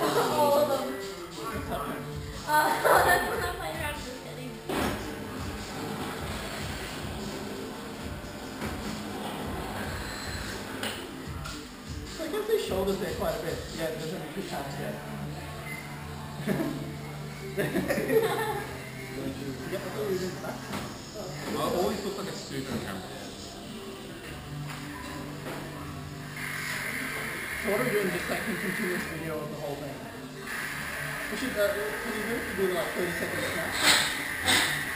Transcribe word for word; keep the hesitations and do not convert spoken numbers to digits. All of them. Uh, I guess they shoulders there quite a bit. Yeah, there's only two times yet. Yeah, I always in the back. I always look like a student on camera. So what are we doing, just like a continuous video of the whole thing? We should, uh, can you do, do like thirty second snaps?